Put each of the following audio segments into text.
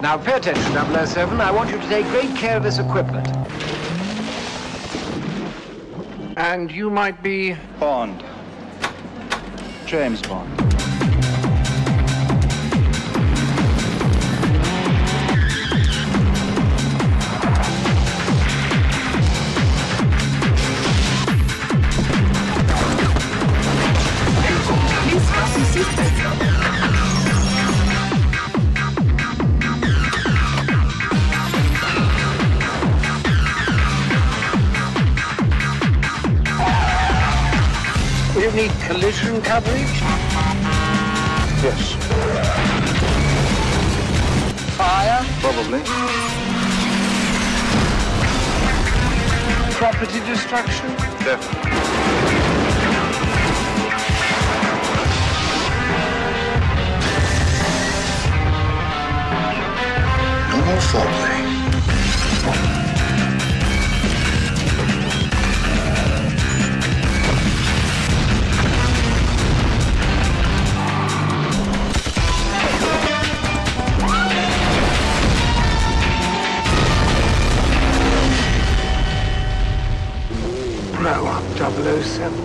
Now pay attention, 007. I want you to take great care of this equipment. And you might be... Bond. James Bond. Need collision coverage? Yes. Fire? Probably. Property destruction? Definitely. No more foreplay. Grow up, 007.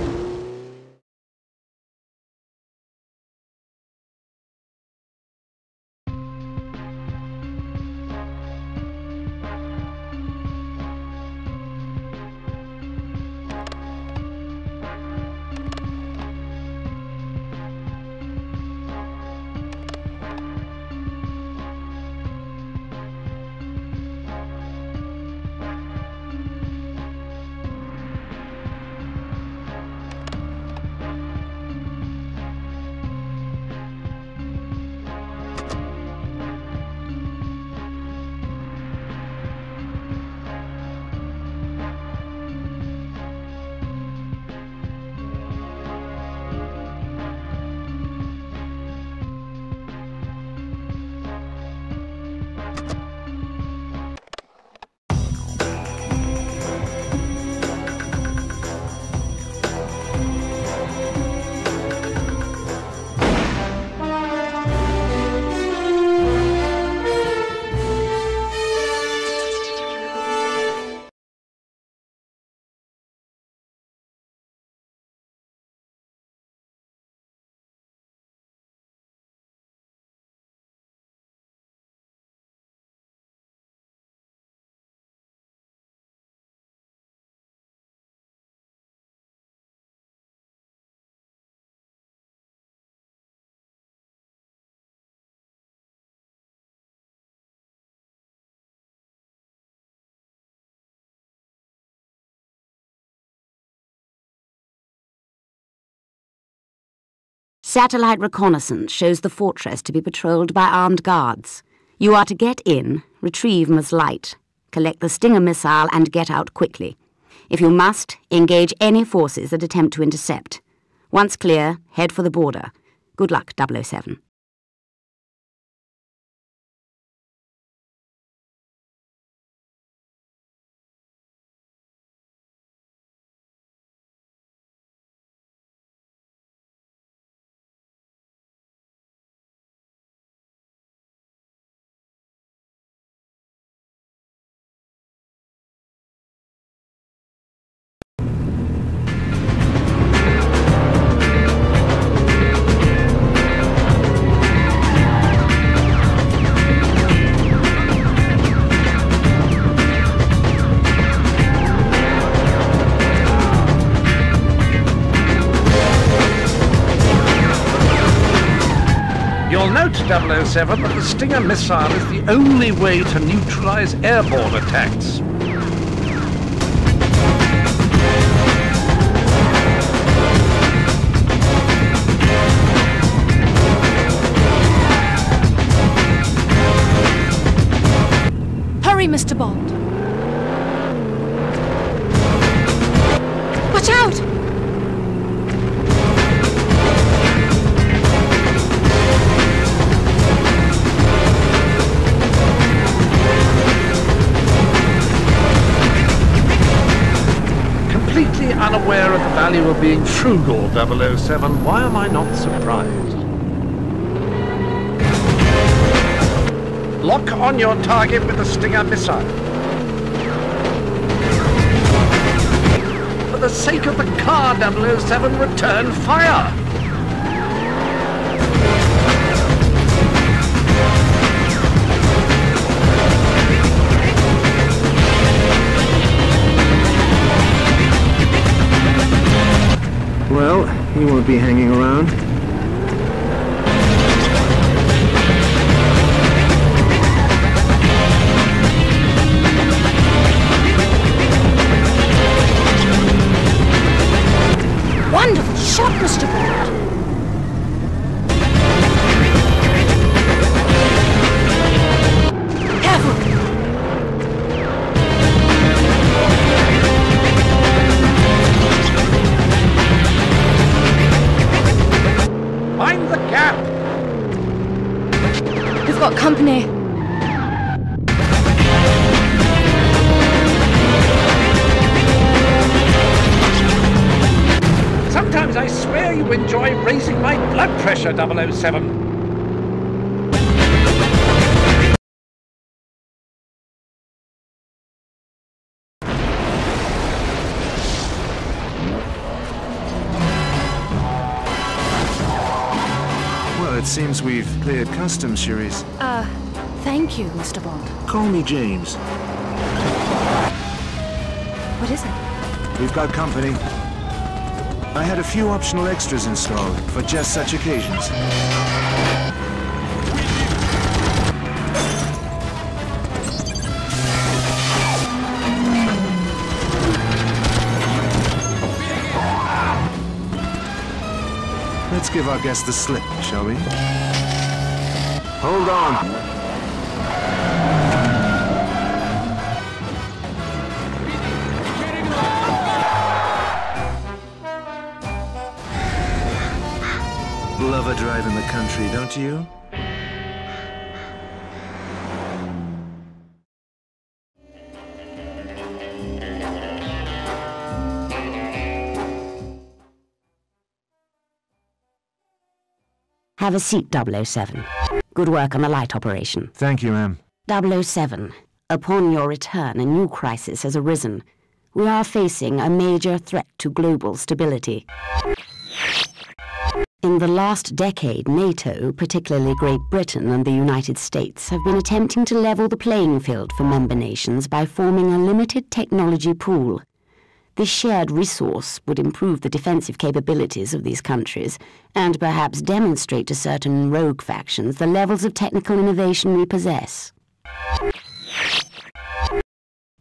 Satellite reconnaissance shows the fortress to be patrolled by armed guards. You are to get in, retrieve Ms. Light, collect the Stinger missile and get out quickly. If you must, engage any forces that attempt to intercept. Once clear, head for the border. Good luck, 007. Note, 007, that the Stinger missile is the only way to neutralize airborne attacks. Hurry, Mr. Bond. Watch out! Unaware of the value of being frugal, 007, why am I not surprised? Lock on your target with the Stinger missile. For the sake of the car, 007, return fire! Well, he won't be hanging around. Wonderful shot, Mr. Bond. Company. Sometimes I swear you enjoy raising my blood pressure, 007. Seems we've cleared customs, Cherise. Thank you, Mr. Bond. Call me James. What is it? We've got company. I had a few optional extras installed for just such occasions. Let's give our guest the slip, shall we? Hold on. Love a drive in the country, don't you? Have a seat, 007. Good work on the light operation. Thank you, ma'am. 007, upon your return, a new crisis has arisen. We are facing a major threat to global stability. In the last decade, NATO, particularly Great Britain and the United States, have been attempting to level the playing field for member nations by forming a limited technology pool. This shared resource would improve the defensive capabilities of these countries and perhaps demonstrate to certain rogue factions the levels of technical innovation we possess.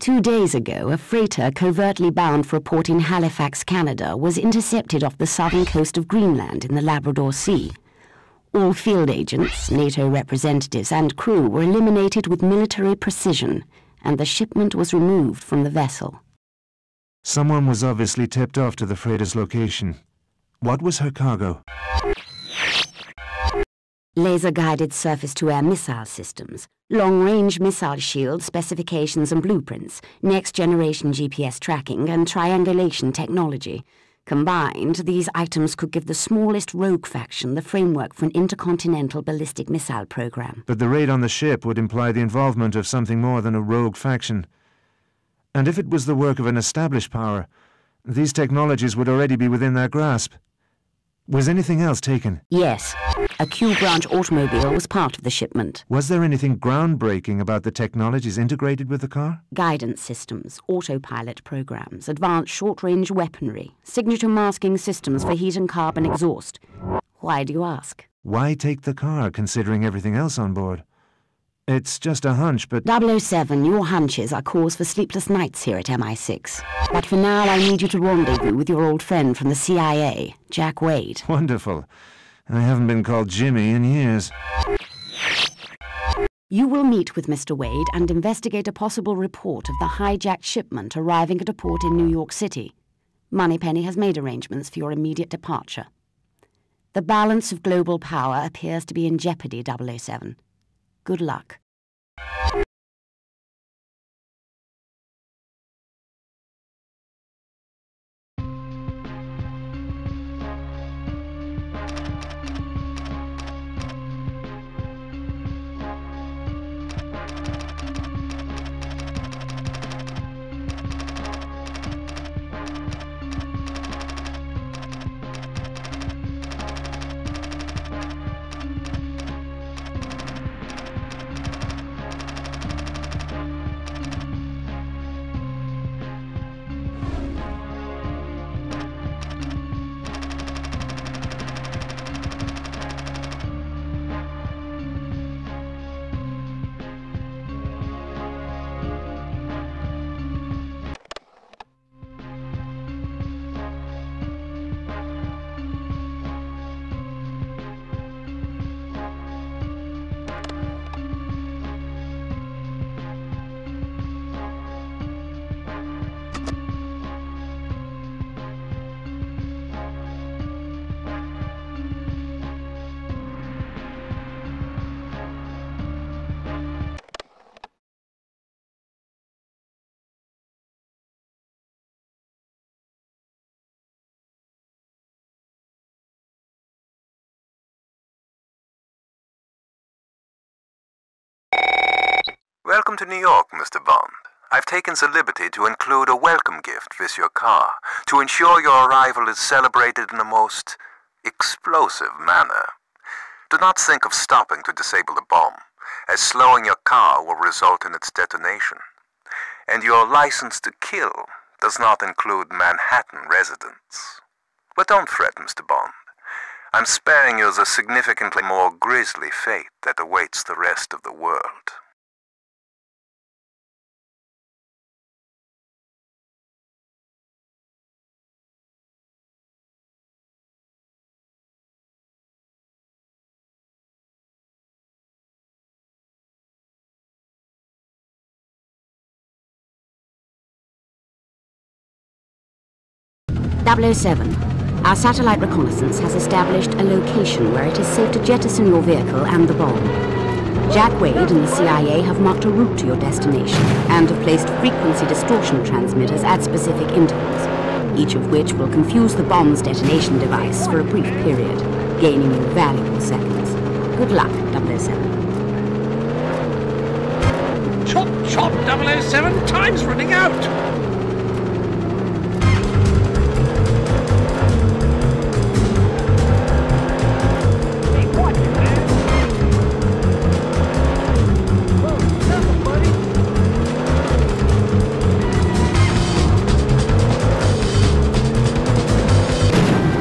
2 days ago, a freighter covertly bound for a port in Halifax, Canada, was intercepted off the southern coast of Greenland in the Labrador Sea. All field agents, NATO representatives and crew were eliminated with military precision, and the shipment was removed from the vessel. Someone was obviously tipped off to the freighter's location. What was her cargo? Laser-guided surface-to-air missile systems, long-range missile shield specifications and blueprints, next-generation GPS tracking and triangulation technology. Combined, these items could give the smallest rogue faction the framework for an intercontinental ballistic missile program. But the raid on the ship would imply the involvement of something more than a rogue faction. And if it was the work of an established power, these technologies would already be within their grasp. Was anything else taken? Yes. A Q branch automobile was part of the shipment. Was there anything groundbreaking about the technologies integrated with the car? Guidance systems, autopilot programs, advanced short-range weaponry, signature masking systems for heat and carbon exhaust. Why do you ask? Why take the car, considering everything else on board? It's just a hunch, but... 007, your hunches are cause for sleepless nights here at MI6. But for now, I need you to rendezvous with your old friend from the CIA, Jack Wade. Wonderful. I haven't been called Jimmy in years. You will meet with Mr. Wade and investigate a possible report of the hijacked shipment arriving at a port in New York City. Moneypenny has made arrangements for your immediate departure. The balance of global power appears to be in jeopardy, 007. Good luck. Welcome to New York, Mr. Bond. I've taken the liberty to include a welcome gift with your car to ensure your arrival is celebrated in the most explosive manner. Do not think of stopping to disable the bomb, as slowing your car will result in its detonation. And your license to kill does not include Manhattan residents. But don't fret, Mr. Bond. I'm sparing you the significantly more grisly fate that awaits the rest of the world. Double-O 7, our satellite reconnaissance has established a location where it is safe to jettison your vehicle and the bomb. Jack Wade and the CIA have marked a route to your destination and have placed frequency distortion transmitters at specific intervals, each of which will confuse the bomb's detonation device for a brief period, gaining you valuable seconds. Good luck, 007. Chop, chop, 007, time's running out!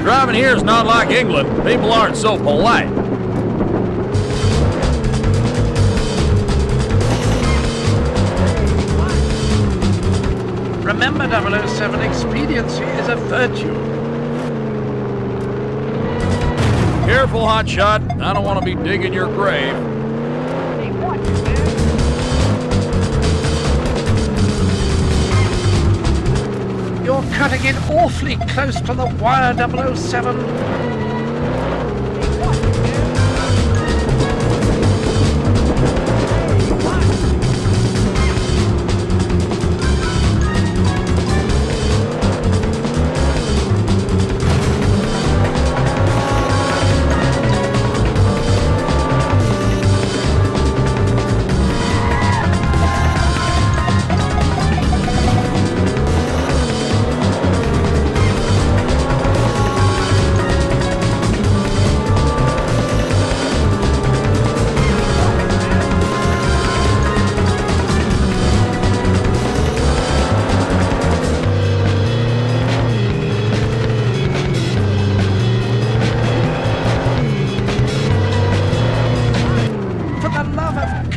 Driving here is not like England. People aren't so polite. Remember, 007, expediency is a virtue. Careful, hotshot. I don't want to be digging your grave. You're cutting it awfully close to the wire, 007.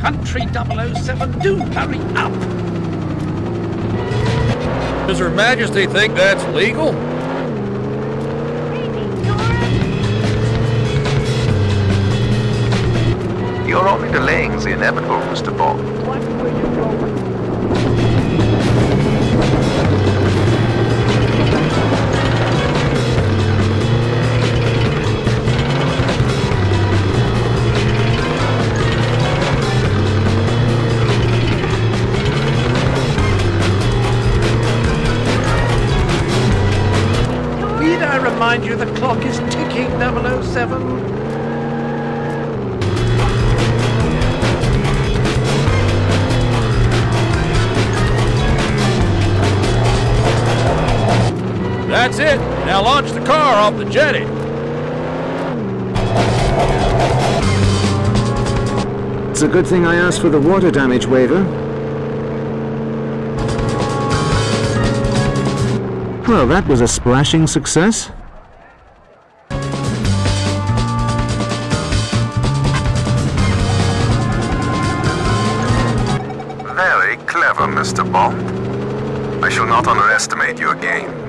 Country 007, do hurry up! Does Her Majesty think that's legal? You're only delaying the inevitable, Mr. Bond. What were you you, the clock is ticking, 007. That's it. Now launch the car off the jetty. It's a good thing I asked for the water damage waiver. Well, that was a splashing success. Mr. Bond, I shall not underestimate you again.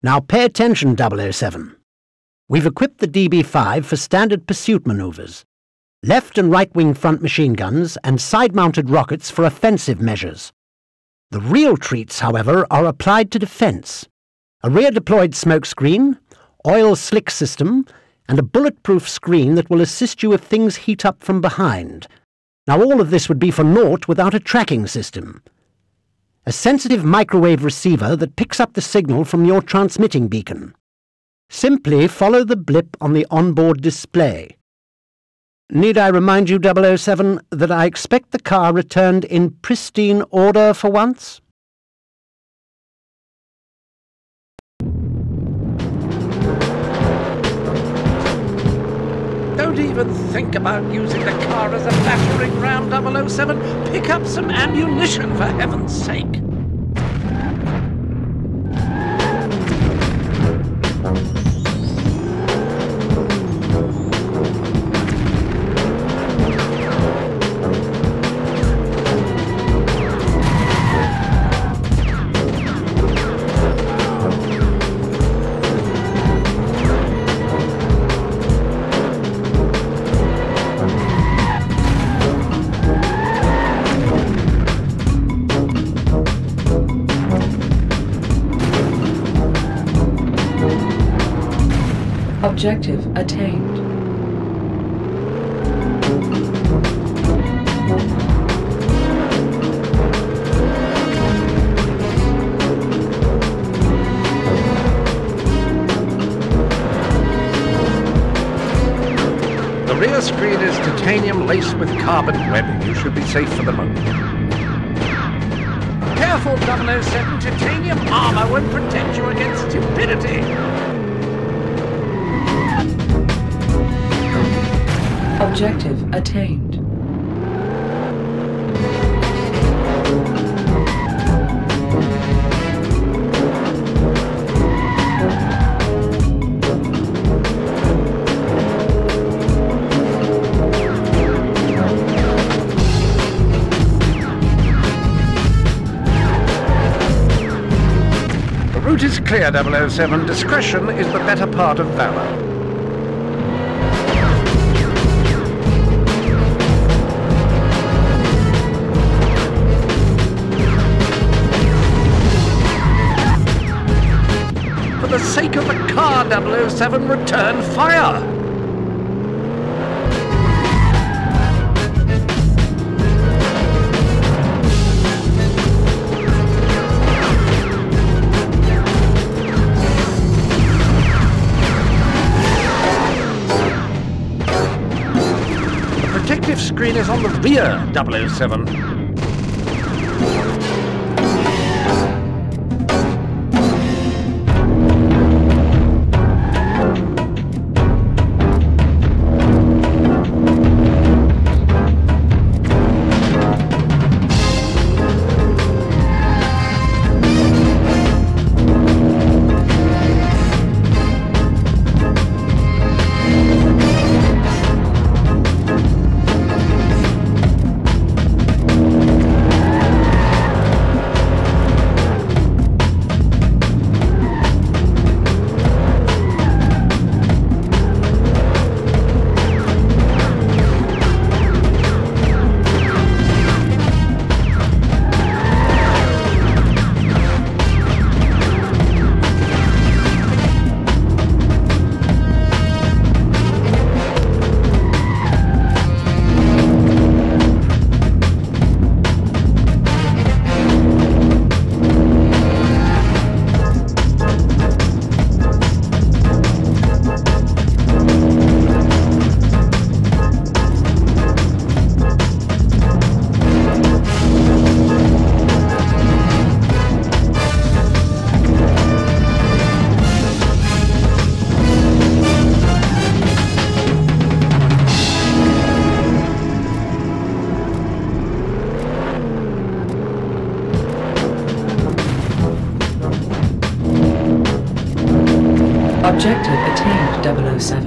Now pay attention, 007. We've equipped the DB5 for standard pursuit manoeuvres, left and right-wing front machine guns and side-mounted rockets for offensive measures. The real treats, however, are applied to defence. A rear-deployed smoke screen, oil slick system, and a bulletproof screen that will assist you if things heat up from behind. Now all of this would be for naught without a tracking system. A sensitive microwave receiver that picks up the signal from your transmitting beacon. Simply follow the blip on the onboard display. Need I remind you, 007, that I expect the car returned in pristine order for once? Don't even think about using the car as a battering ram, 007. Pick up some ammunition, for heaven's sake. Objective attained. The rear screen is titanium laced with carbon webbing. You should be safe for the moment. Careful, 007. Titanium armor would protect you against stupidity. Objective attained. The route is clear, 007. Discretion is the better part of valor. For the sake of the car, 007, return fire! The protective screen is on the rear, 007. Objective attained, 007.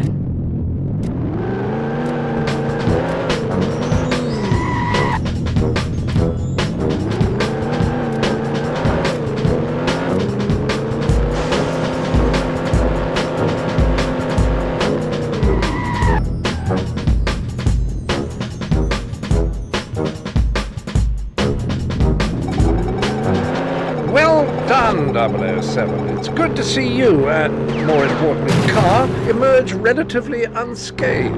007. It's good to see you, and more importantly, the car, emerge relatively unscathed.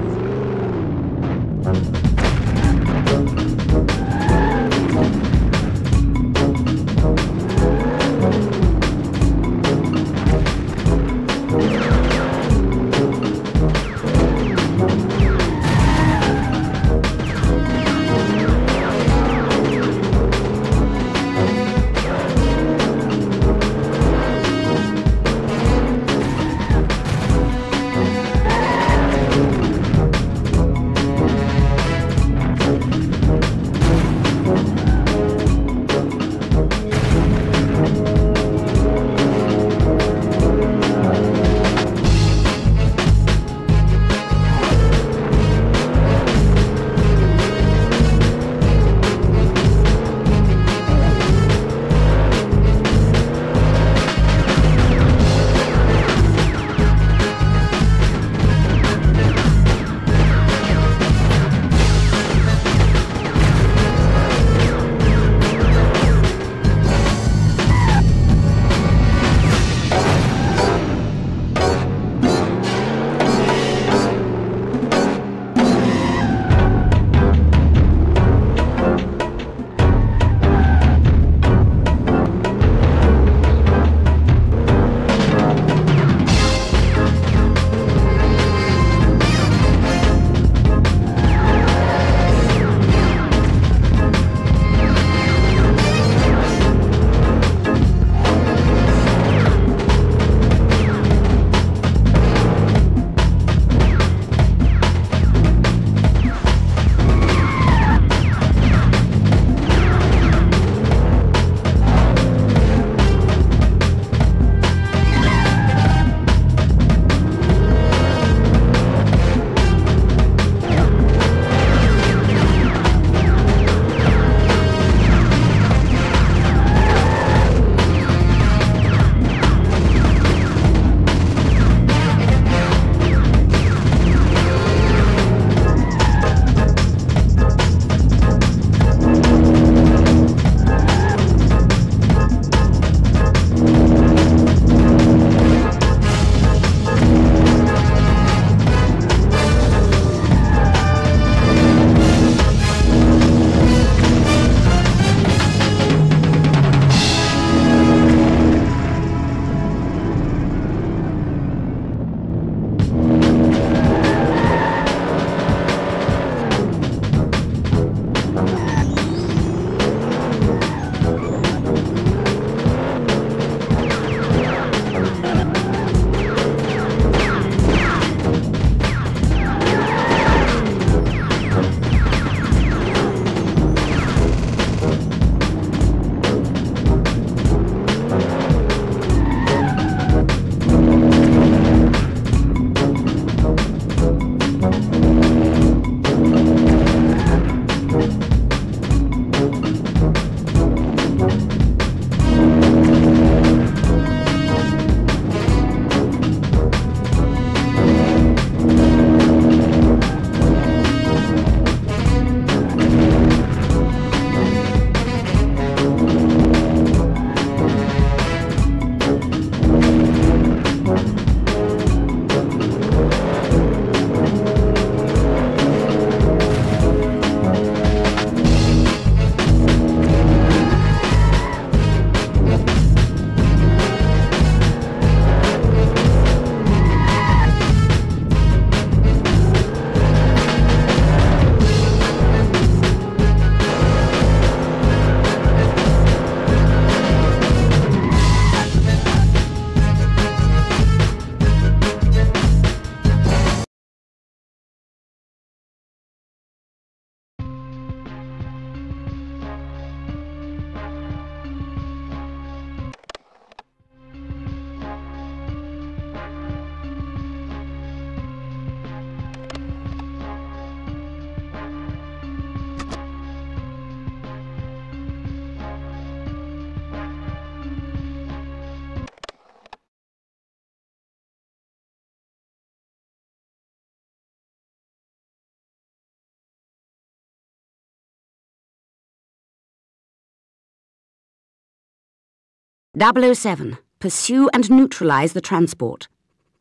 007, pursue and neutralize the transport.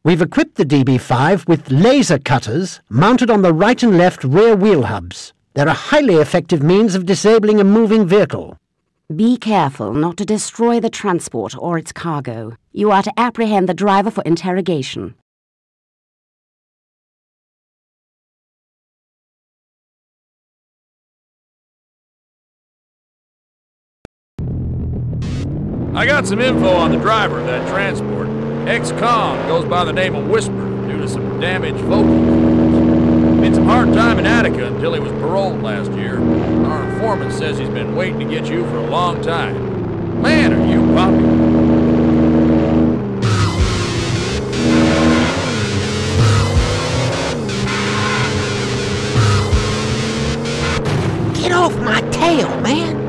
We've equipped the DB5 with laser cutters mounted on the right and left rear wheel hubs. They're a highly effective means of disabling a moving vehicle. Be careful not to destroy the transport or its cargo. You are to apprehend the driver for interrogation. I got some info on the driver of that transport. X-Con goes by the name of Whisper due to some damaged vocal cords. It's a hard time in Attica until he was paroled last year. Our informant says he's been waiting to get you for a long time. Man, are you popular. Get off my tail, man!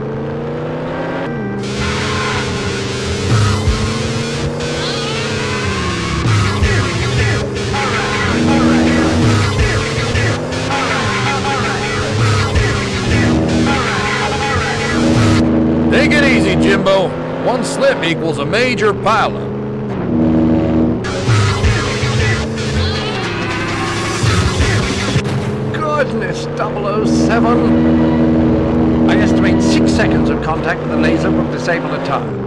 Take it easy, Jimbo. One slip equals a major pileup. Goodness, 007. I estimate 6 seconds of contact with the laser will disable the tire.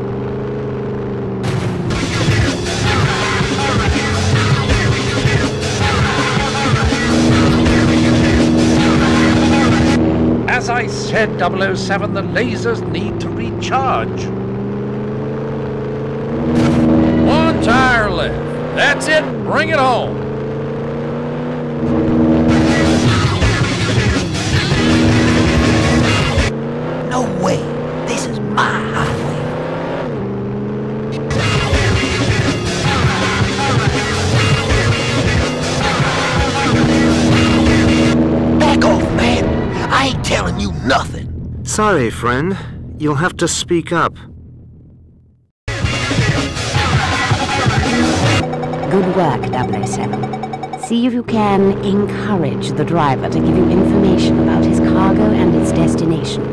As I said, 007, the lasers need to recharge. One tire left. That's it. Bring it home. No way. This is my highway. Back off, man. I ain't telling you nothing. Sorry, friend. You'll have to speak up. Good work, 007. See if you can encourage the driver to give you information about his cargo and its destination.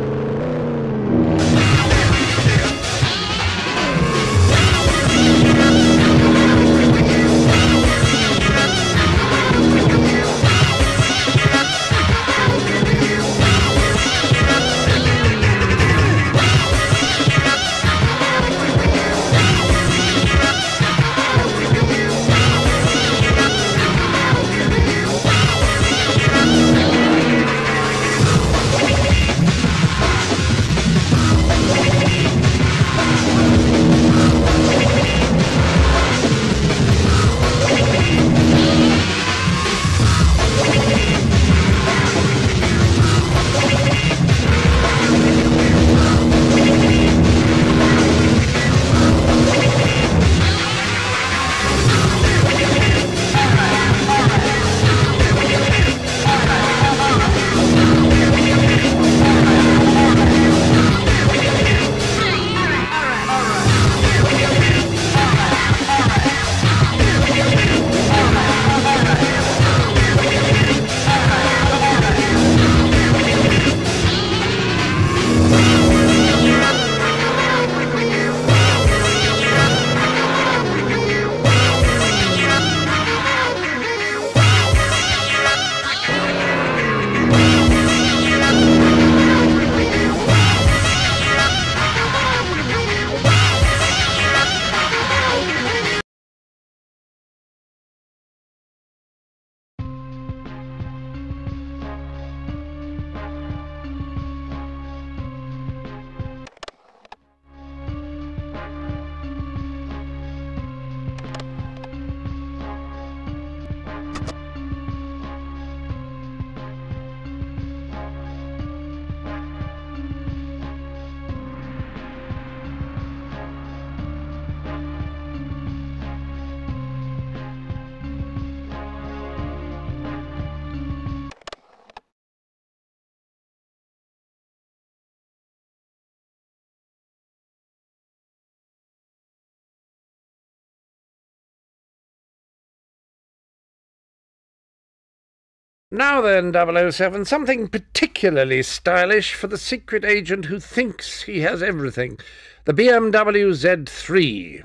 Now then, 007, something particularly stylish for the secret agent who thinks he has everything. The BMW Z3.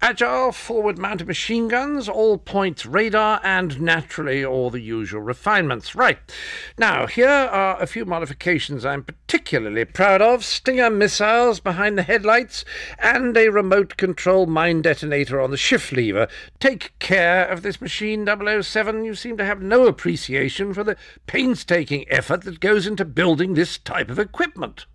Agile, forward-mounted machine guns, all-point radar, and naturally all the usual refinements. Right, now here are a few modifications I'm particularly proud of. Stinger missiles behind the headlights and a remote control mine detonator on the shift lever. Take care of this machine, 007. You seem to have no appreciation for the painstaking effort that goes into building this type of equipment.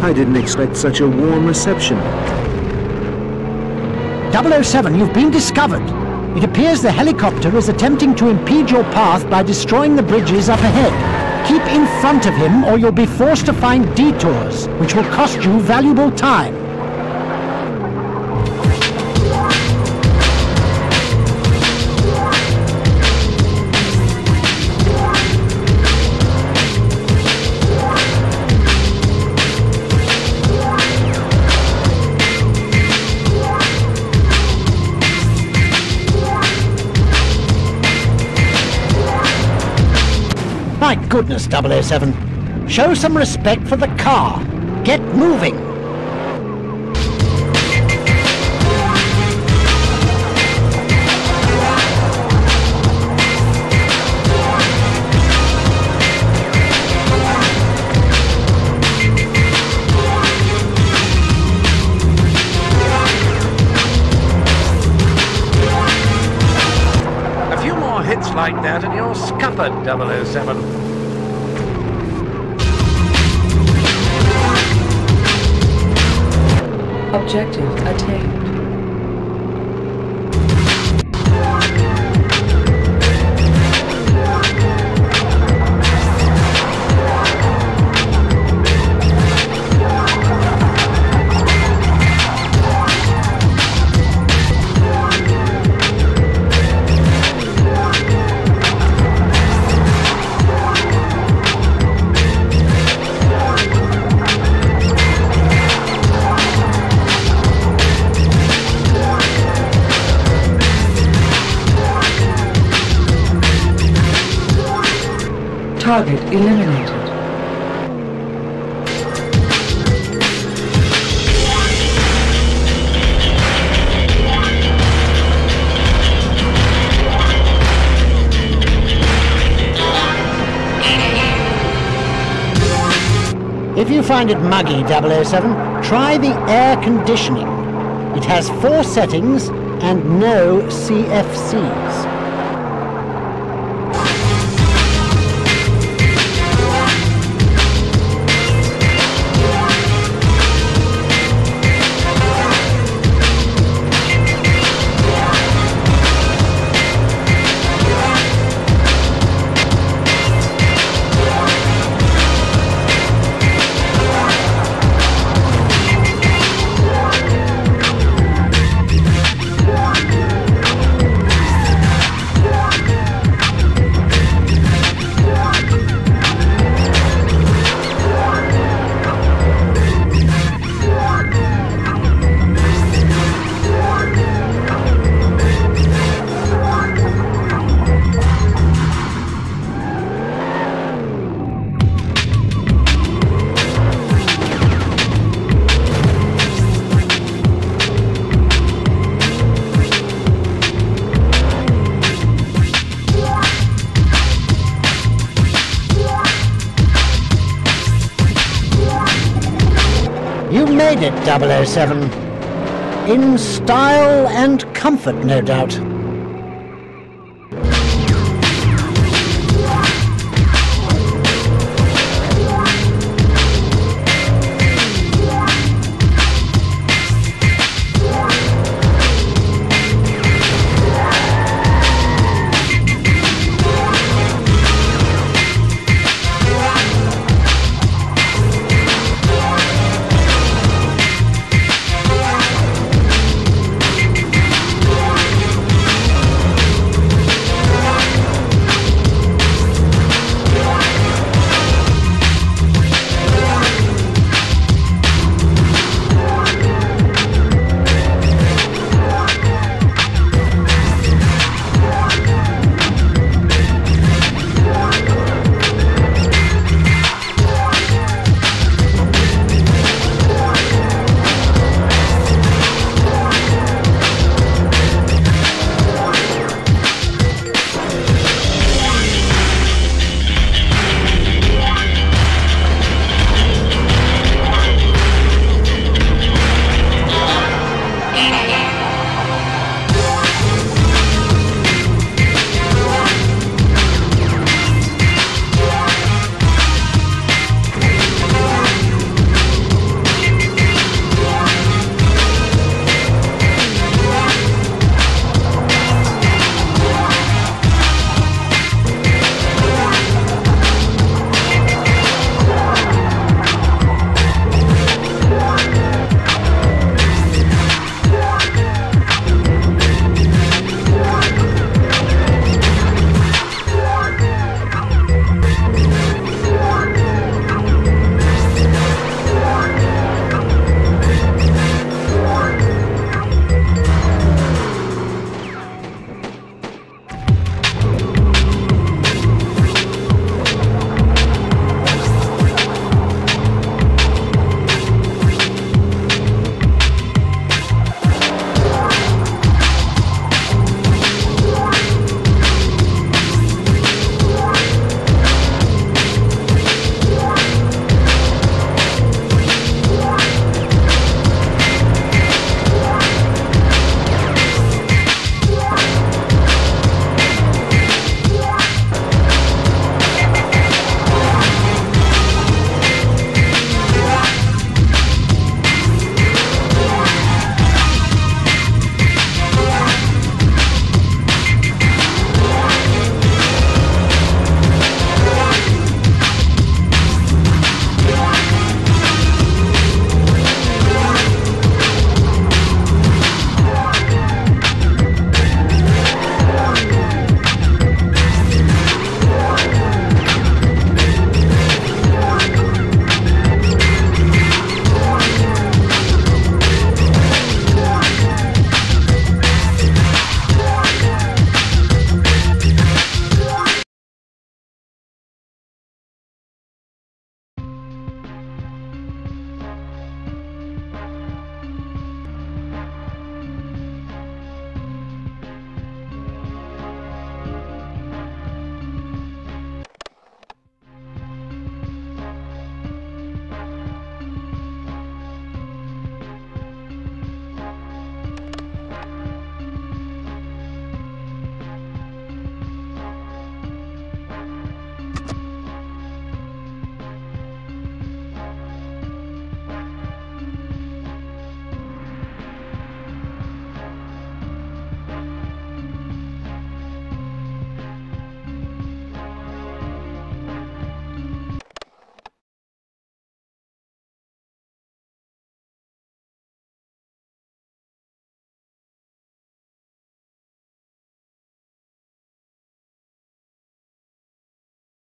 I didn't expect such a warm reception. 007, you've been discovered. It appears the helicopter is attempting to impede your path by destroying the bridges up ahead. Keep in front of him or you'll be forced to find detours, which will cost you valuable time. My goodness, 007. Show some respect for the car. Get moving. A few more hits like that and you're scuppered, 007. Objective attained. Target eliminated. If you find it muggy, 007, try the air conditioning. It has 4 settings and no CFCs. It, 007. In style and comfort, no doubt.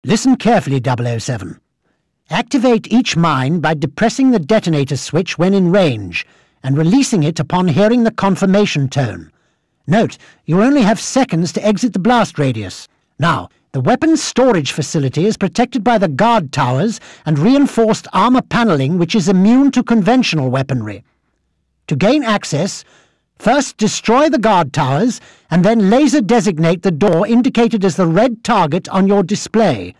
Listen carefully, 007. Activate each mine by depressing the detonator switch when in range and releasing it upon hearing the confirmation tone. Note, you'll only have seconds to exit the blast radius. Now, the weapons storage facility is protected by the guard towers and reinforced armor paneling which is immune to conventional weaponry. To gain access, first destroy the guard towers and then laser designate the door indicated as the red target on your display.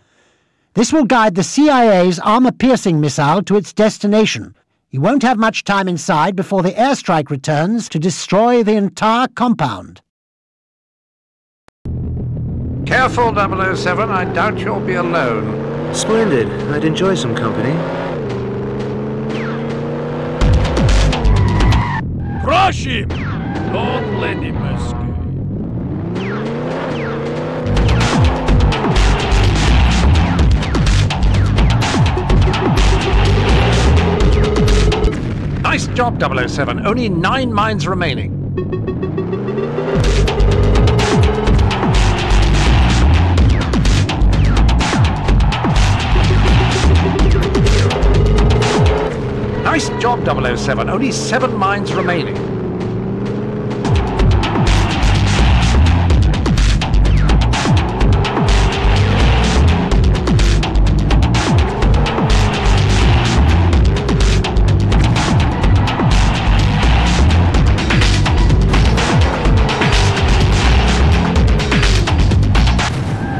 This will guide the CIA's armor-piercing missile to its destination. You won't have much time inside before the airstrike returns to destroy the entire compound. Careful, 007. I doubt you'll be alone. Splendid. I'd enjoy some company. Crush him! Don't let him escape. Nice job, 007. Only 9 mines remaining. Nice job, 007. Only 7 mines remaining.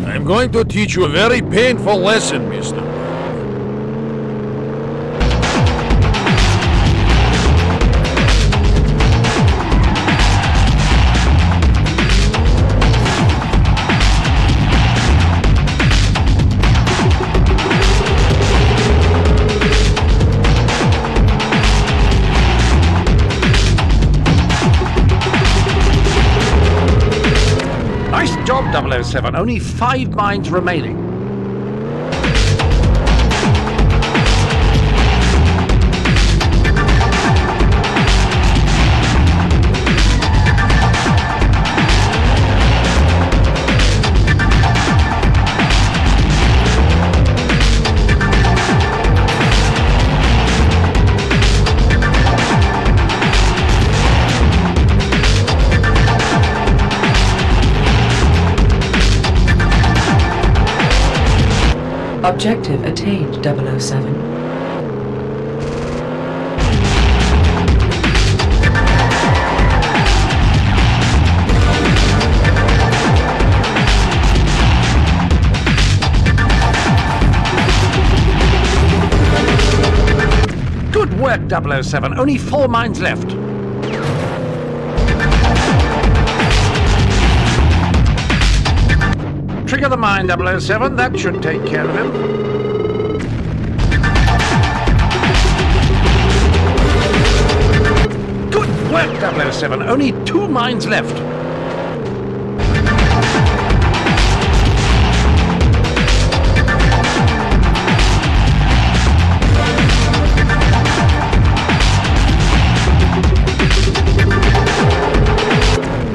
I'm going to teach you a very painful lesson, mister. Nice job, 007. Only 5 mines remaining. Objective attained, 007. Good work, 007. Only 4 mines left. Trigger the mine, 007. That should take care of him. Good work, 007. Only 2 mines left.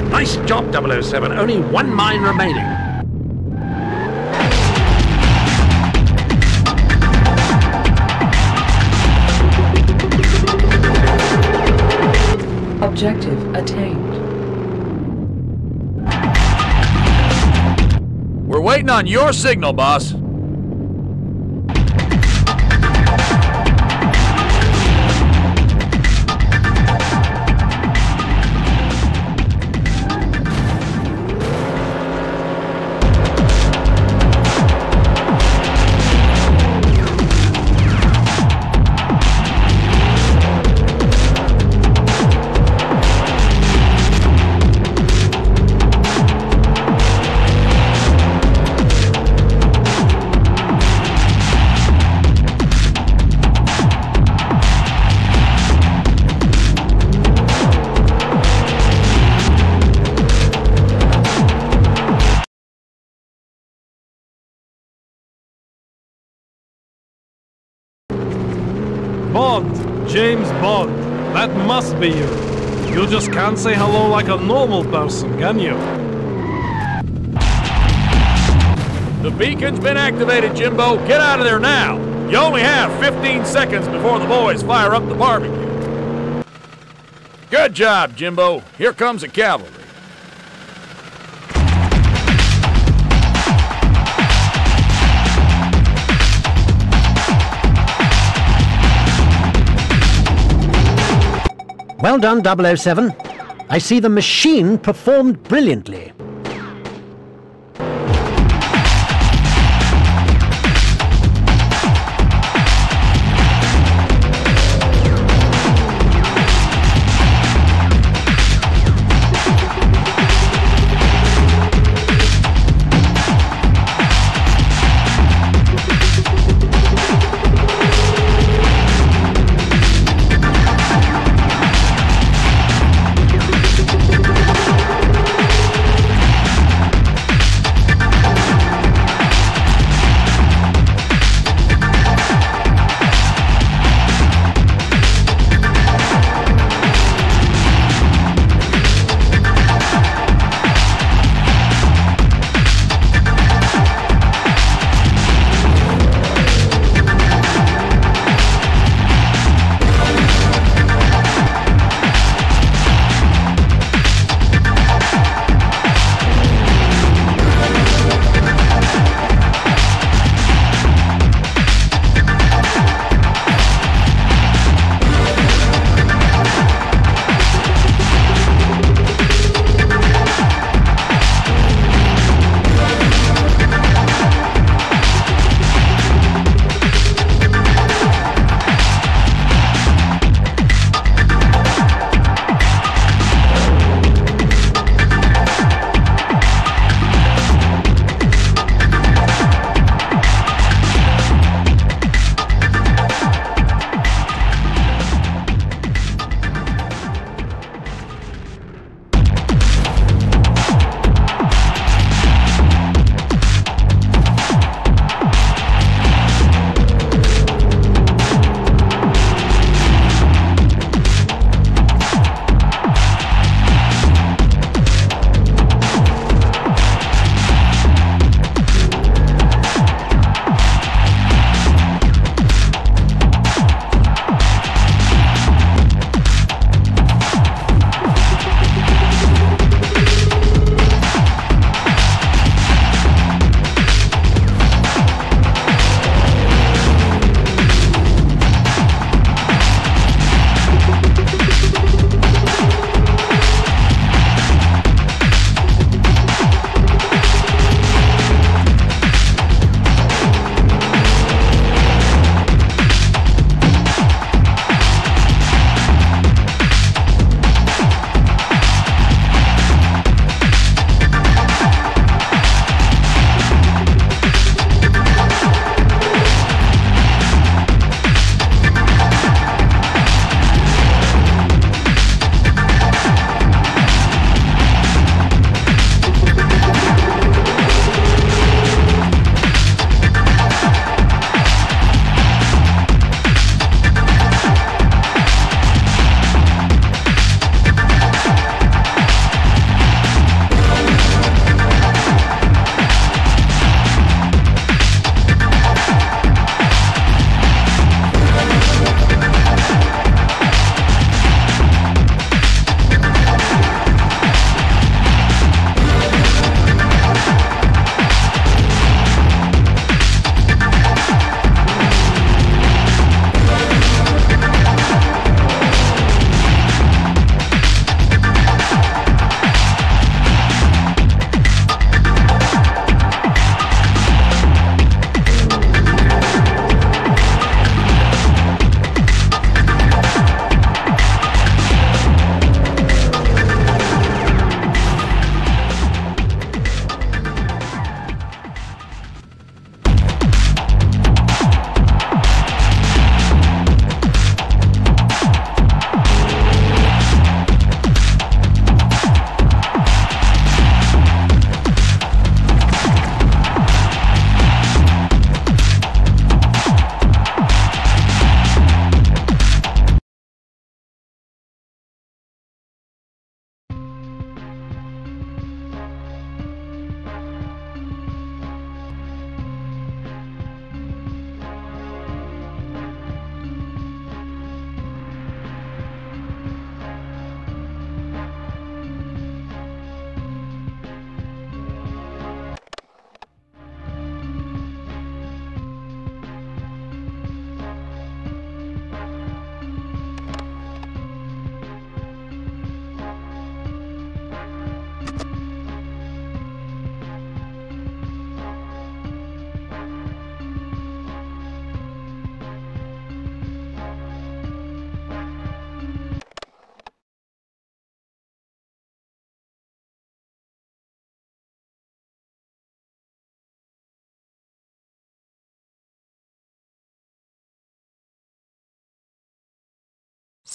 Nice job, 007. Only 1 mine remaining. Objective attained. We're waiting on your signal, boss. Bond! James Bond! That must be you! You just can't say hello like a normal person, can you? The beacon's been activated, Jimbo. Get out of there now. You only have 15 seconds before the boys fire up the barbecue. Good job, Jimbo. Here comes the cavalry. Well done, 007. I see the machine performed brilliantly.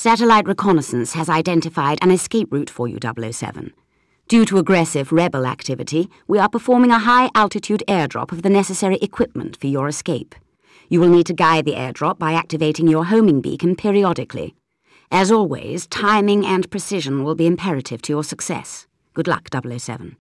Satellite reconnaissance has identified an escape route for you, 007. Due to aggressive rebel activity, we are performing a high-altitude airdrop of the necessary equipment for your escape. You will need to guide the airdrop by activating your homing beacon periodically. As always, timing and precision will be imperative to your success. Good luck, 007.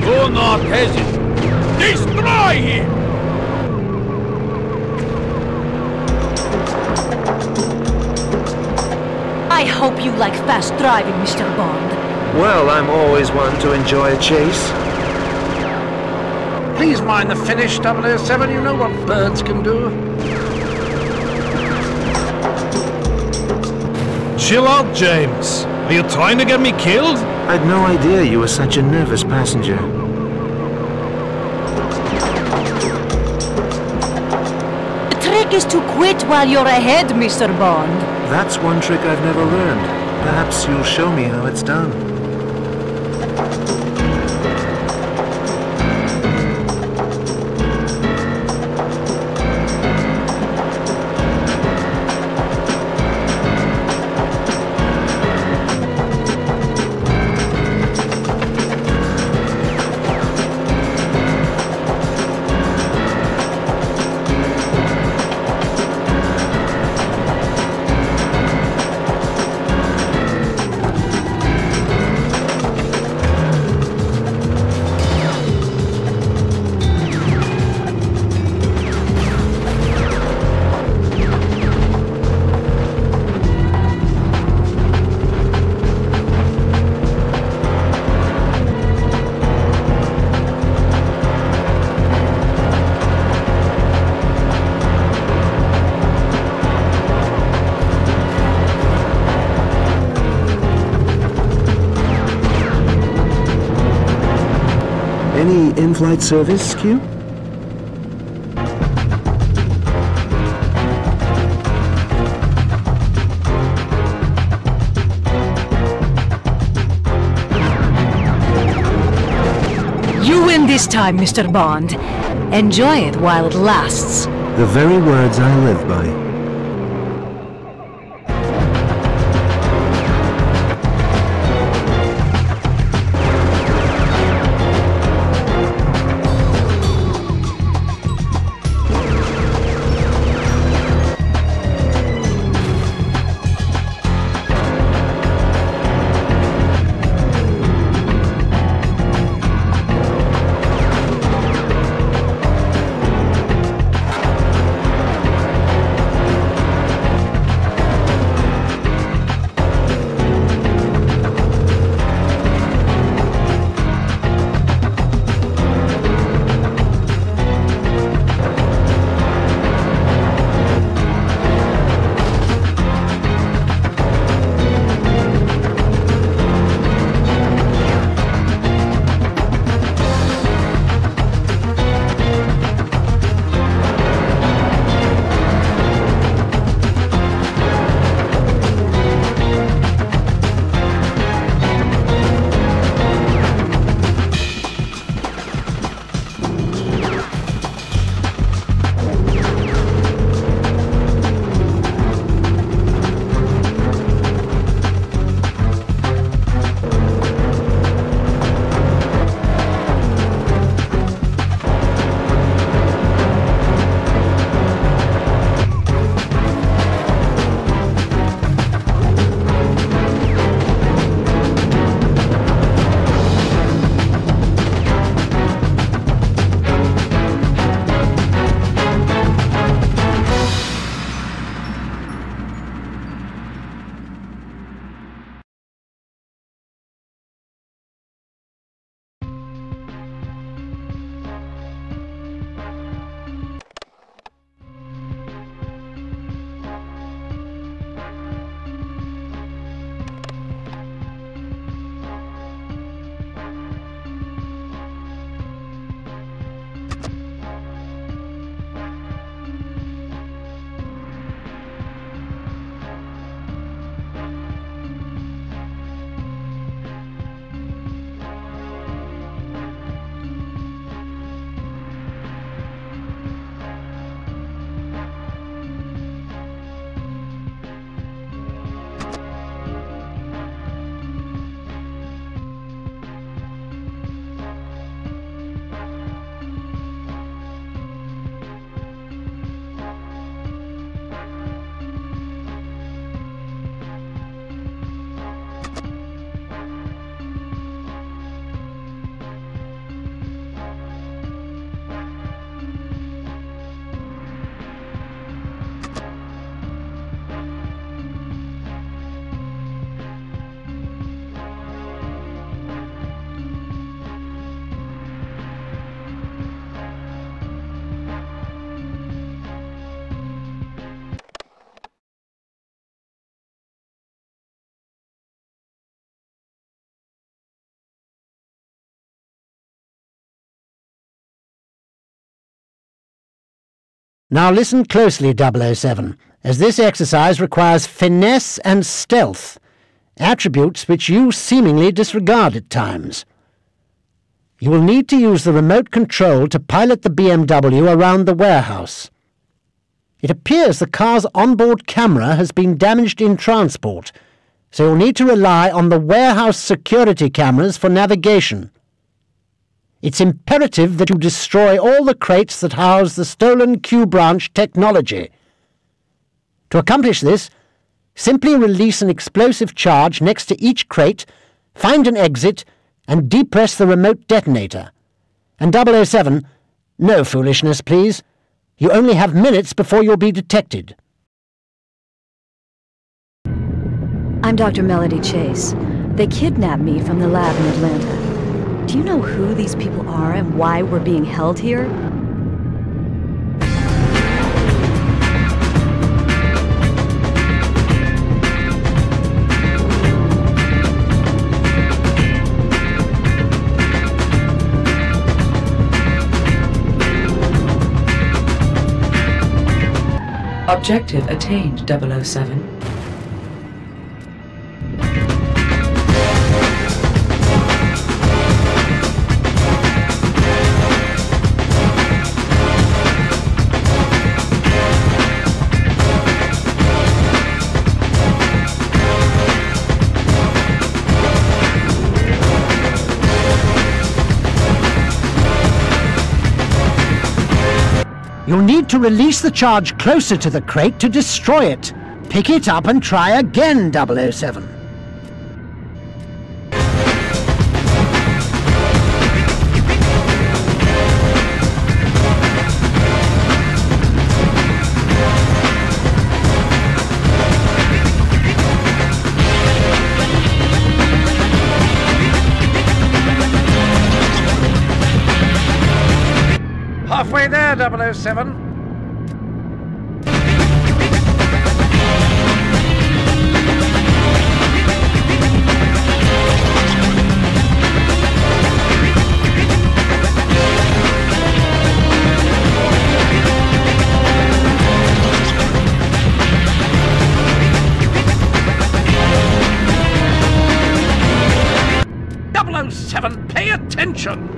Do not hesitate. Destroy him! I hope you like fast driving, Mr. Bond. Well, I'm always one to enjoy a chase. Please mind the finish, 007. You know what birds can do. Chill out, James. Are you trying to get me killed? I'd no idea you were such a nervous passenger. Is to quit while you're ahead, Mr. Bond. That's one trick I've never learned. Perhaps you'll show me how it's done. In-flight service, Q? You win this time, Mr. Bond. Enjoy it while it lasts. The very words I live by. Now listen closely, 007, as this exercise requires finesse and stealth, attributes which you seemingly disregard at times. You will need to use the remote control to pilot the BMW around the warehouse. It appears the car's onboard camera has been damaged in transport, so you'll need to rely on the warehouse security cameras for navigation. It's imperative that you destroy all the crates that house the stolen Q branch technology. To accomplish this, simply release an explosive charge next to each crate, find an exit, and depress the remote detonator. And 007, no foolishness, please. You only have minutes before you'll be detected. I'm Dr. Melody Chase. They kidnapped me from the lab in Atlanta. Do you know who these people are and why we're being held here? Objective attained, 007. You'll need to release the charge closer to the crate to destroy it. Pick it up and try again, 007. Halfway there, 007. Pay attention!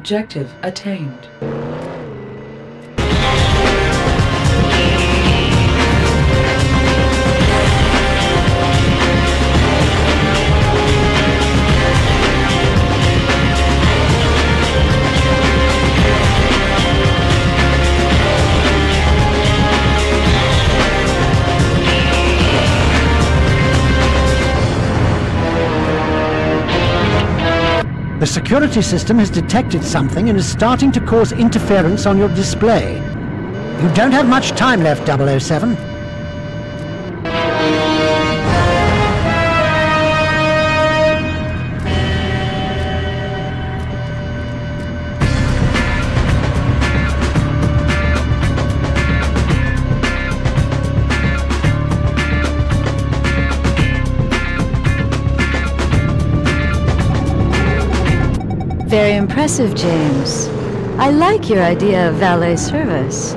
Objective attained. The security system has detected something and is starting to cause interference on your display. You don't have much time left, 007. Very impressive, James. I like your idea of valet service.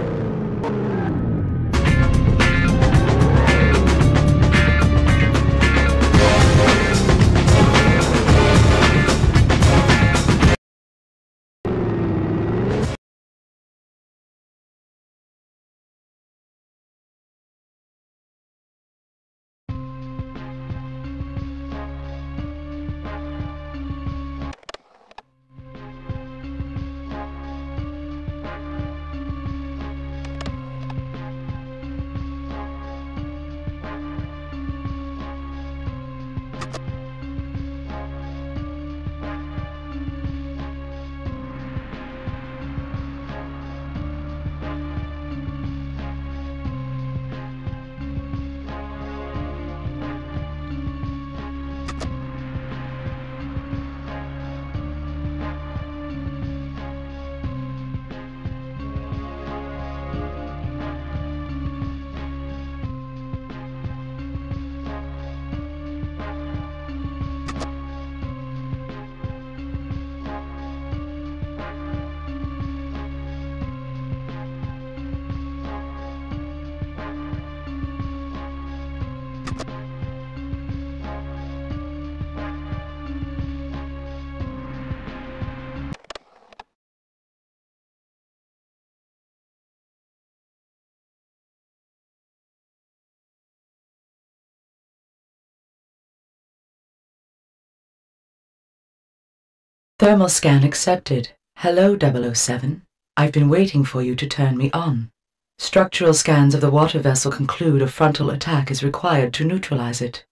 Thermal scan accepted. Hello, 007. I've been waiting for you to turn me on. Structural scans of the water vessel conclude a frontal attack is required to neutralize it.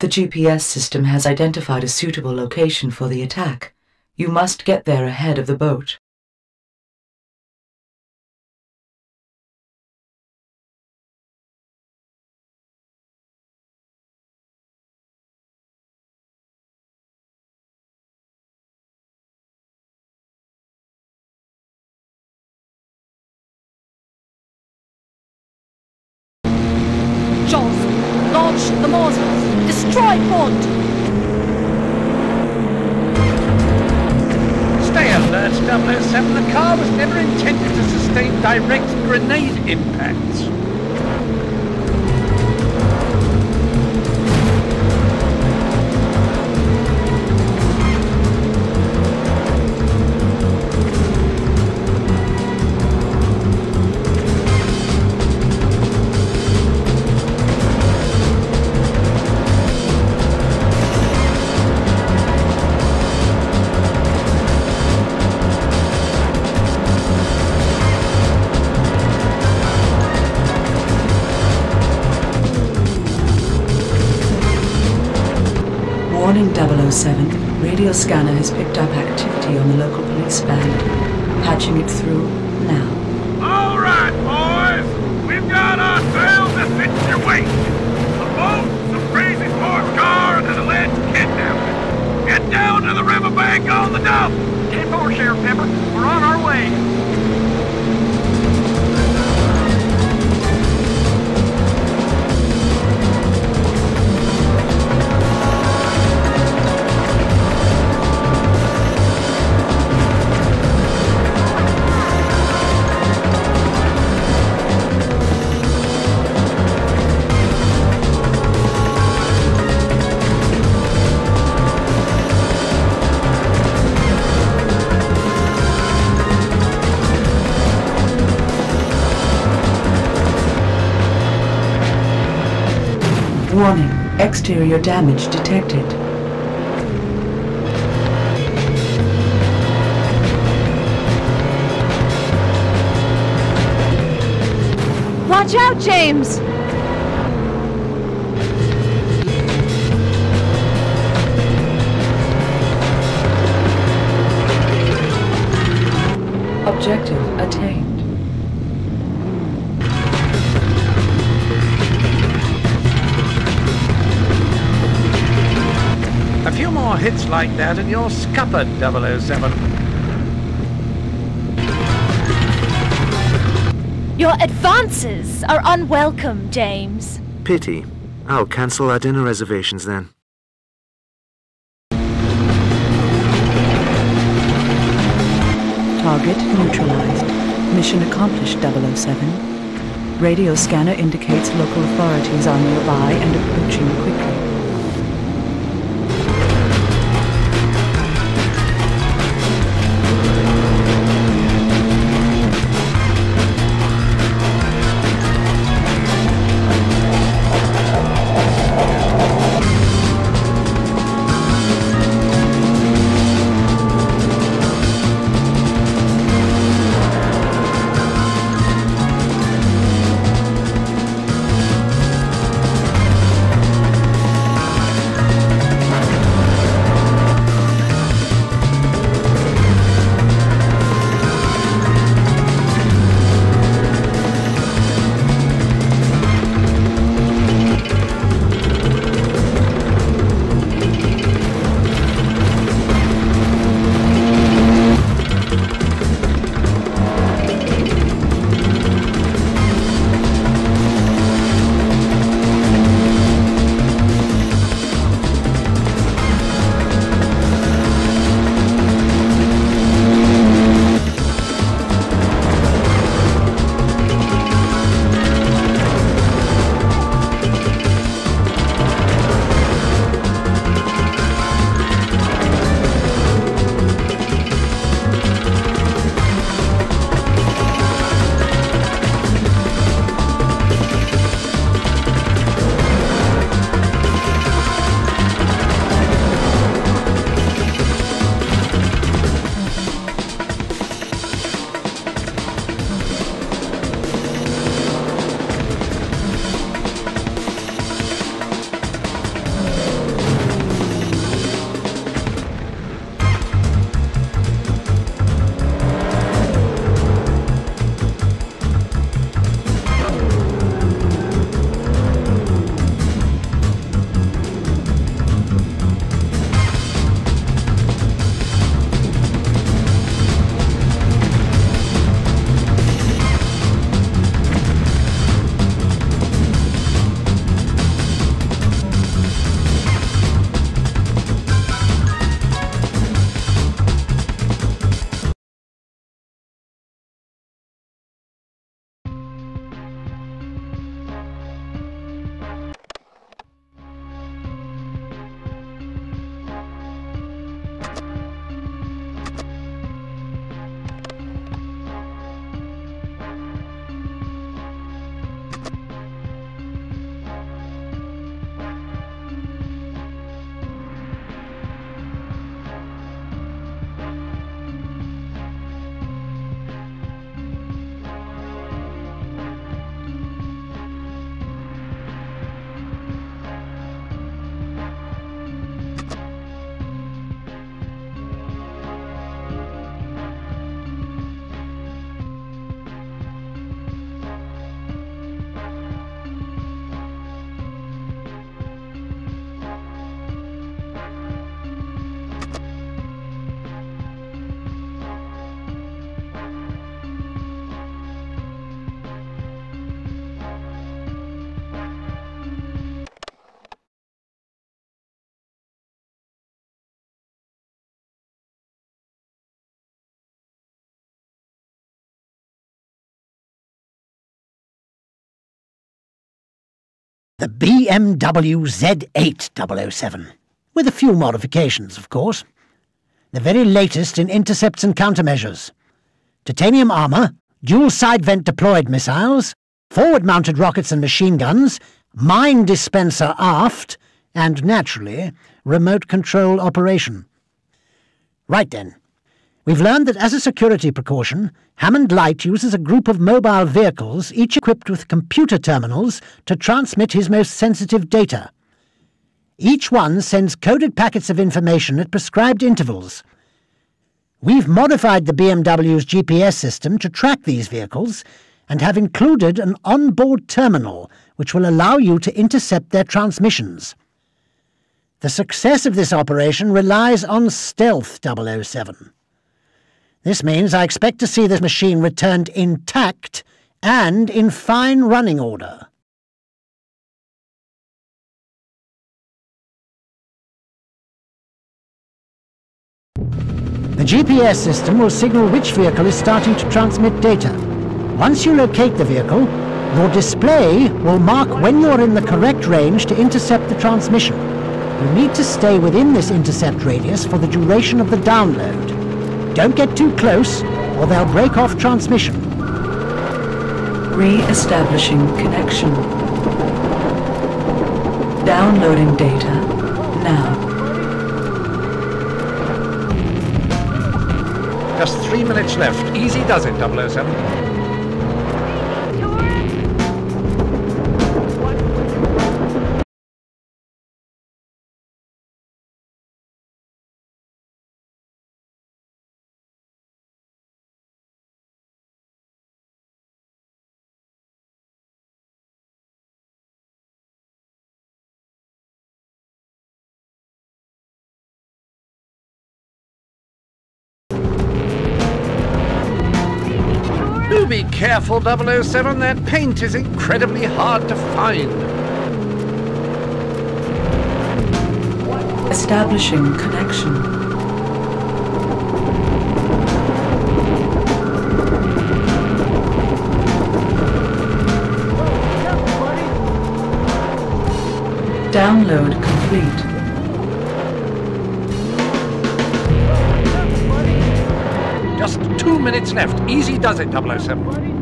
The GPS system has identified a suitable location for the attack. You must get there ahead of the boat. Launch the mortars. Destroy port. Stay alert, 007. The car was never intended to sustain direct grenade impacts. Warning 007, radio scanner has picked up activity on the local police band. Patching it through now. All right, boys! We've got ourselves a situation. A boat, some crazy sports car, and an alleged kidnapping. Get down to the riverbank on the dump! 10-4, Sheriff Pepper. We're on our way. Warning, exterior damage detected. Watch out, James! Objective attained. A few more hits like that and you're scuppered, 007. Your advances are unwelcome, James. Pity. I'll cancel our dinner reservations then. Target neutralized. Mission accomplished, 007. Radio scanner indicates local authorities are nearby and approaching quickly. The BMW Z8 007, with a few modifications, of course. The very latest in intercepts and countermeasures. Titanium armour, dual side-vent deployed missiles, forward-mounted rockets and machine guns, mine dispenser aft, and, naturally, remote control operation. Right then. We've learned that as a security precaution, Hammond Light uses a group of mobile vehicles, each equipped with computer terminals, to transmit his most sensitive data. Each one sends coded packets of information at prescribed intervals. We've modified the BMW's GPS system to track these vehicles and have included an onboard terminal which will allow you to intercept their transmissions. The success of this operation relies on stealth 007. This means I expect to see this machine returned intact and in fine running order. The GPS system will signal which vehicle is starting to transmit data. Once you locate the vehicle, your display will mark when you're in the correct range to intercept the transmission. You need to stay within this intercept radius for the duration of the download. Don't get too close, or they'll break off transmission. Re-establishing connection. Downloading data now. Just 3 minutes left. Easy does it, 007. Be careful, 007. That paint is incredibly hard to find. Establishing connection. Download complete. Just 2 minutes left. Easy does it, 007.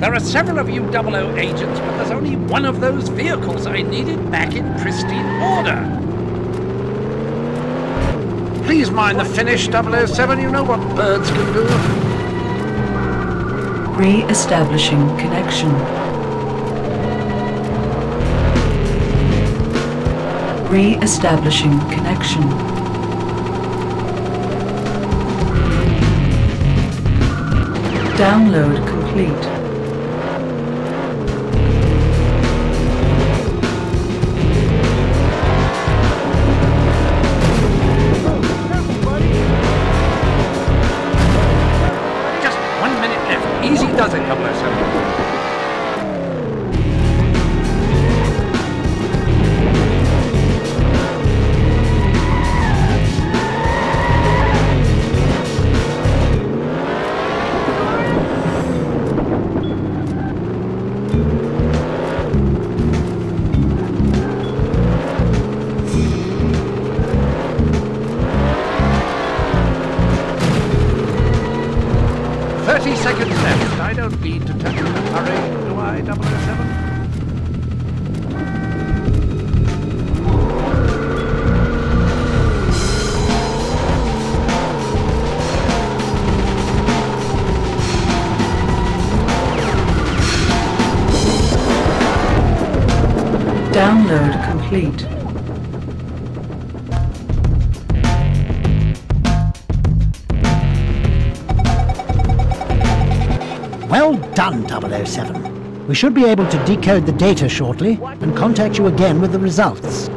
There are several of you 00 agents, but there's only one of those vehicles I needed back in pristine order. Please mind the finish, 007. You know what birds can do. Re-establishing connection. Re-establishing connection. Download complete. Complete. Well done, 007. We should be able to decode the data shortly and contact you again with the results.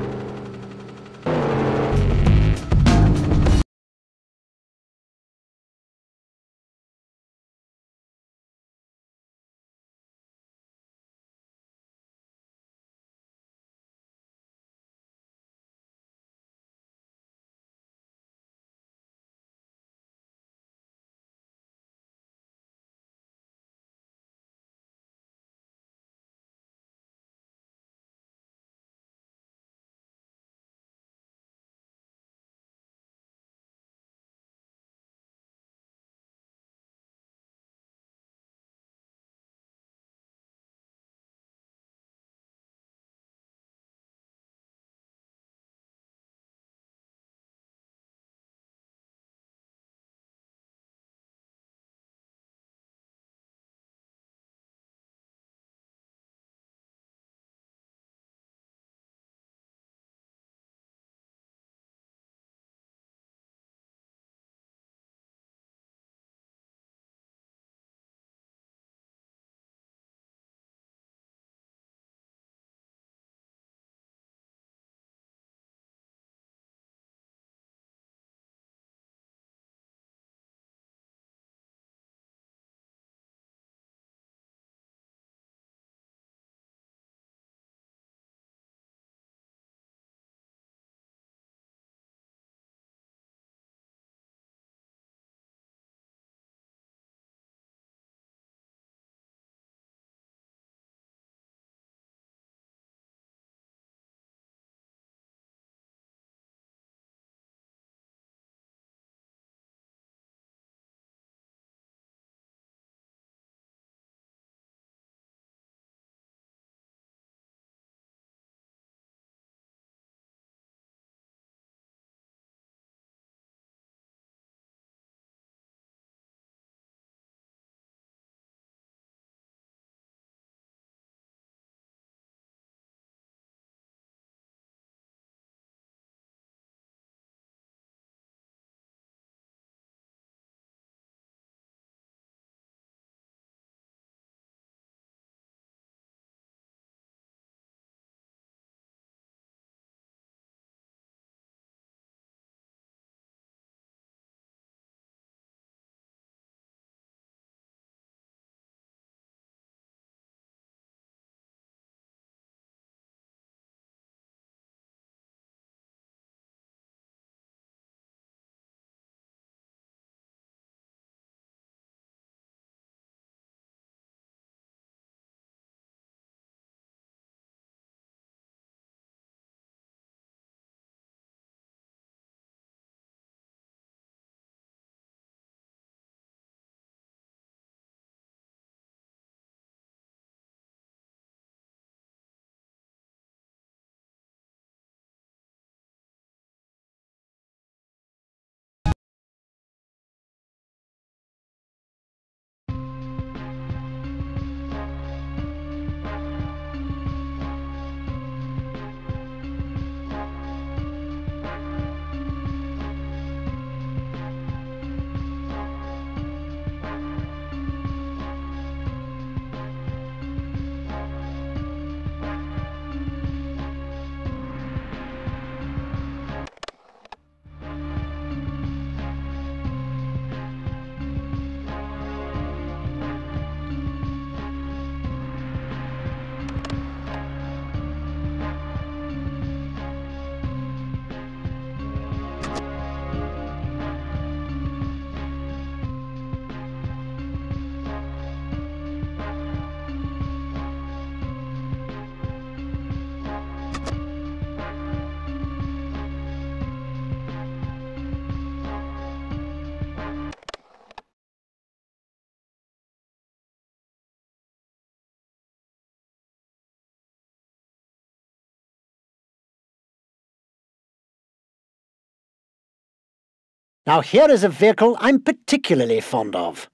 Now here is a vehicle I'm particularly fond of,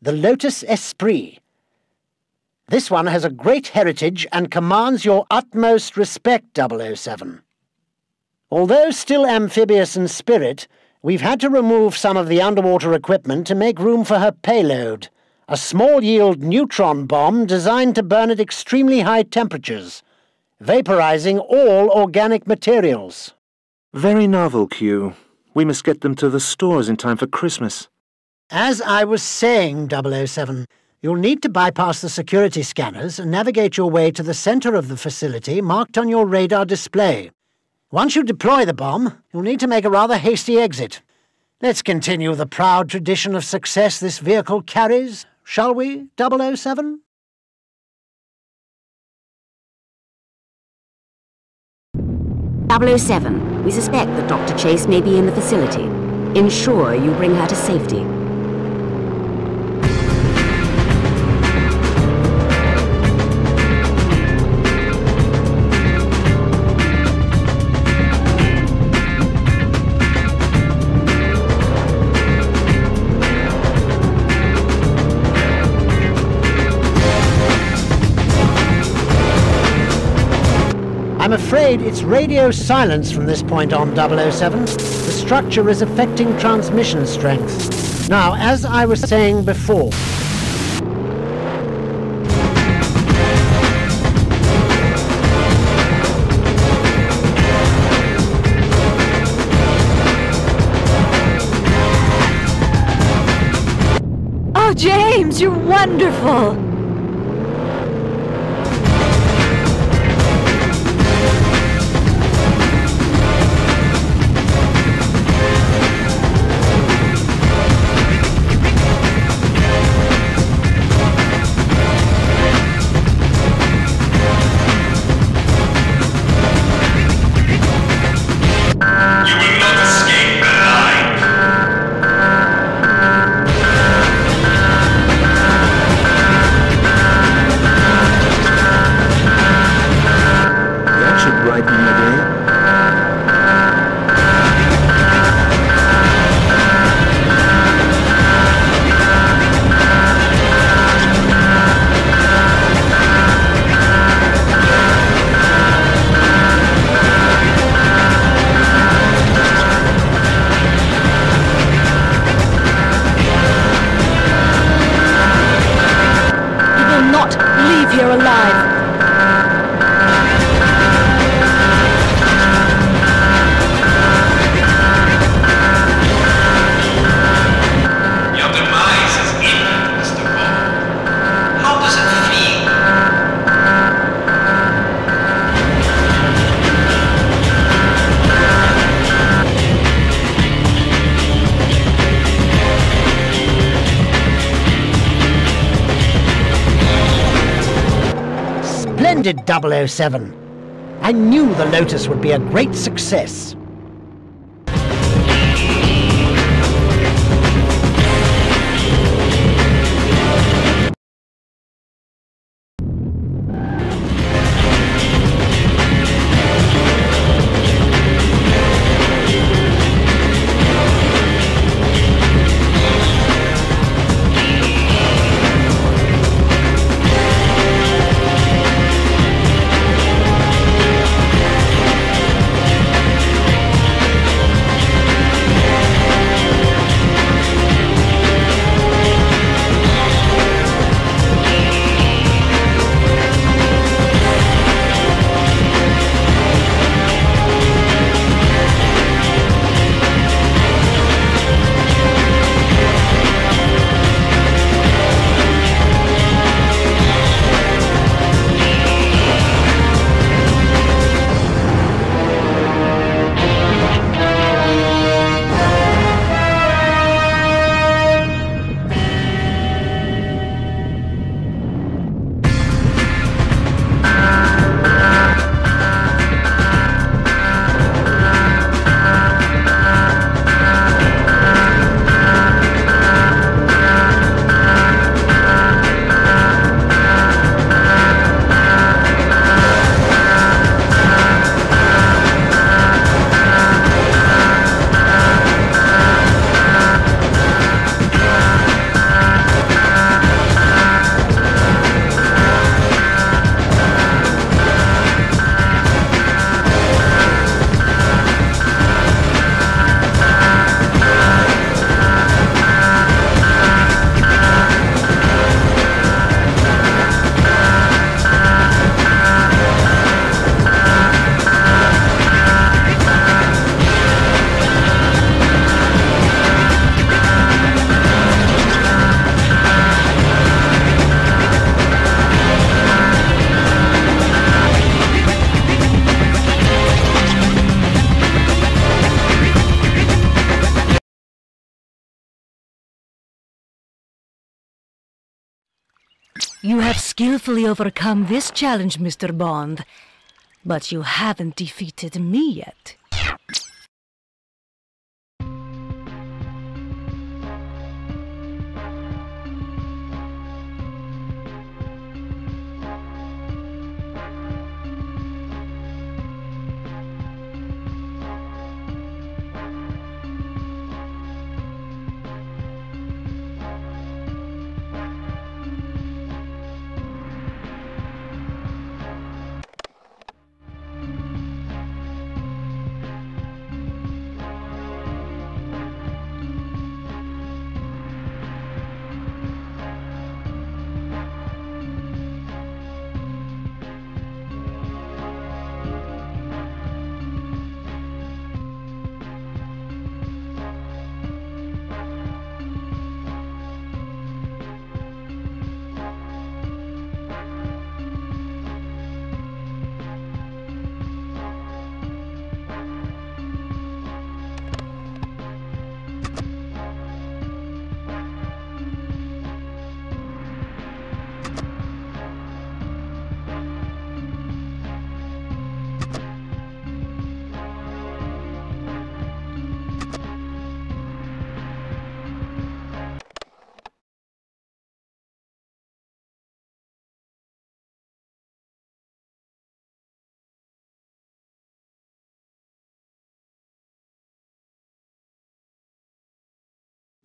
the Lotus Esprit. This one has a great heritage and commands your utmost respect, 007. Although still amphibious in spirit, we've had to remove some of the underwater equipment to make room for her payload, a small-yield neutron bomb designed to burn at extremely high temperatures, vaporizing all organic materials. Very novel, Q. We must get them to the stores in time for Christmas. As I was saying, 007, you'll need to bypass the security scanners and navigate your way to the center of the facility marked on your radar display. Once you deploy the bomb, you'll need to make a rather hasty exit. Let's continue the proud tradition of success this vehicle carries, shall we, 007? We suspect that Dr. Chase may be in the facility. Ensure you bring her to safety. I'm afraid it's radio silence from this point on, 007. The structure is affecting transmission strength. Now, as I was saying before... Oh, James, you're wonderful! Splendid, 007. I knew the Lotus would be a great success. You have skillfully overcome this challenge, Mr. Bond, but you haven't defeated me yet.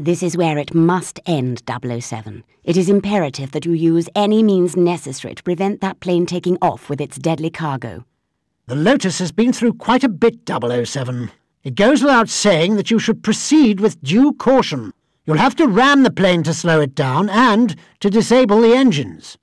This is where it must end, 007. It is imperative that you use any means necessary to prevent that plane taking off with its deadly cargo. The Lotus has been through quite a bit, 007. It goes without saying that you should proceed with due caution. You'll have to ram the plane to slow it down and to disable the engines.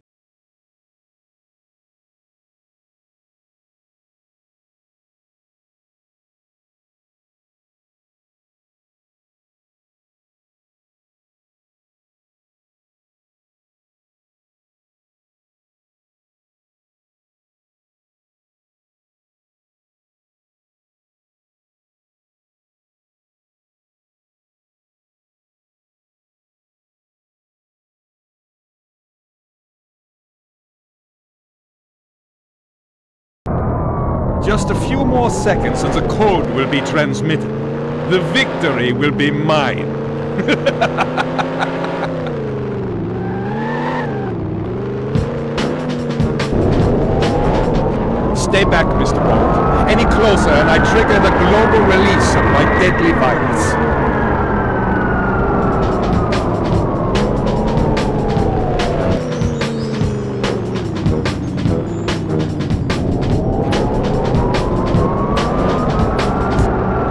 Just a few more seconds and the code will be transmitted. The victory will be mine. Stay back, Mr. Bond. Any closer and I trigger the global release of my deadly virus.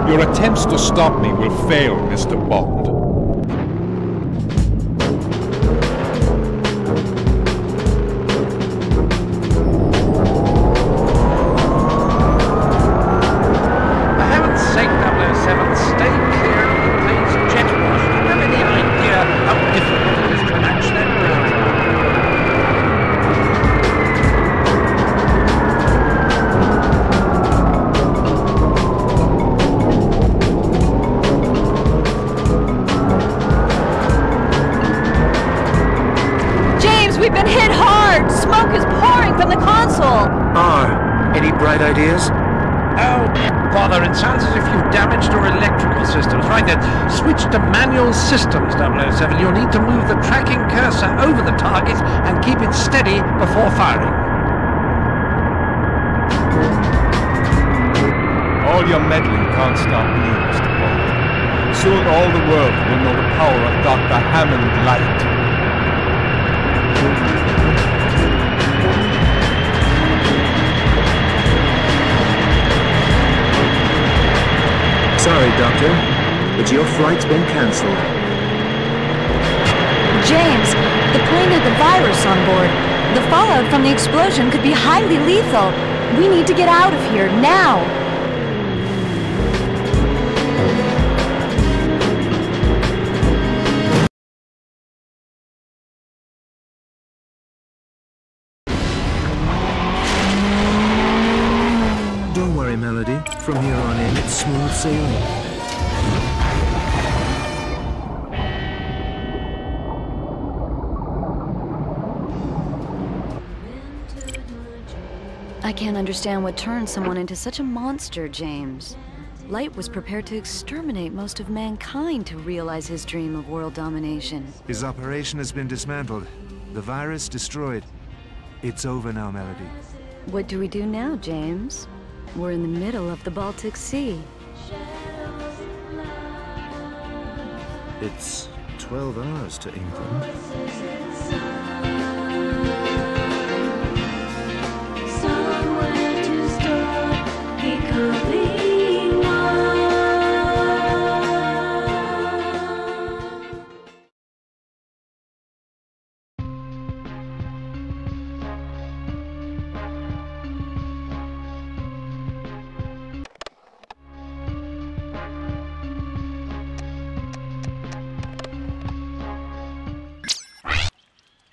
Your attempts to stop me will fail, Mr. Bond. For heaven's sake, 007, stay clear of the plane's jet wash. You have any idea how difficult it is to match that ideas? Oh, bother. It sounds as if you've damaged your electrical systems. Right then, switch to manual systems, 007. You'll need to move the tracking cursor over the target and keep it steady before firing. All your meddling can't stop me, Mr. Bond. Soon all the world will know the power of Dr. Hammond Light. Sorry, Doctor, but your flight's been cancelled. James, the plane had the virus on board. The fallout from the explosion could be highly lethal. We need to get out of here, now! From here on in, it's smooth sailing. I can't understand what turned someone into such a monster, James. Light was prepared to exterminate most of mankind to realize his dream of world domination. His operation has been dismantled. The virus destroyed. It's over now, Melody. What do we do now, James? We're in the middle of the Baltic Sea. It's 12 hours to England.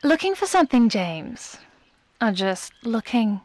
Looking for something, James? Or just looking?